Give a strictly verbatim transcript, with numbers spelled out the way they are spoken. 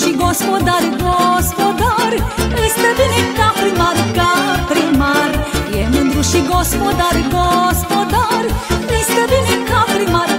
și gospodar, gospodar, îți stă bine ca primar, ca primar. E mândru și gospodar, gospodar, îți stă bine ca primar.